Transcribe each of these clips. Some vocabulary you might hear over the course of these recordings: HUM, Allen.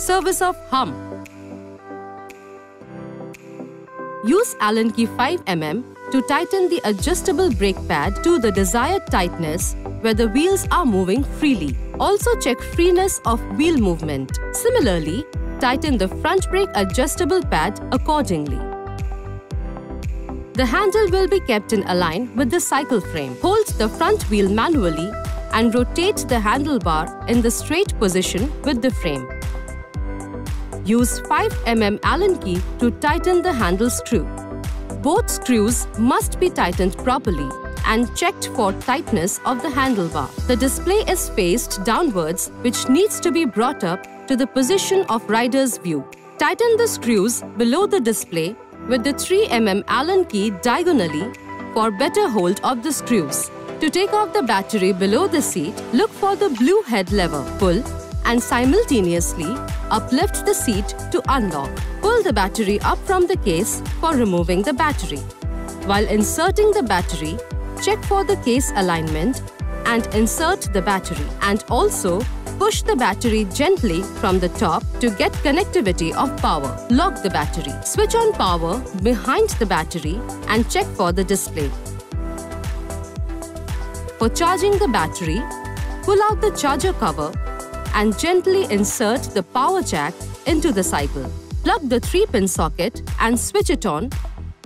Service of HUM. Use Allen key 5 mm to tighten the adjustable brake pad to the desired tightness where the wheels are moving freely. Also check freeness of wheel movement. Similarly, tighten the front brake adjustable pad accordingly. The handle will be kept in align with the cycle frame. Hold the front wheel manually and rotate the handlebar in the straight position with the frame. Use 5 mm Allen key to tighten the handle screw. Both screws must be tightened properly and checked for tightness of the handlebar. The display is faced downwards, which needs to be brought up to the position of rider's view. Tighten the screws below the display with the 3 mm Allen key diagonally for better hold of the screws. To take off the battery below the seat, look for the blue head lever. Pull and simultaneously uplift the seat to unlock. Pull the battery up from the case for removing the battery. While inserting the battery, check for the case alignment and insert the battery. And also push the battery gently from the top to get connectivity of power. Lock the battery. Switch on power behind the battery and check for the display. For charging the battery, pull out the charger cover and gently insert the power jack into the cycle. Plug the 3-pin socket and switch it on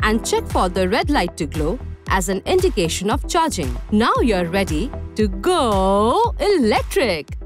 and check for the red light to glow as an indication of charging. Now you're ready to go electric!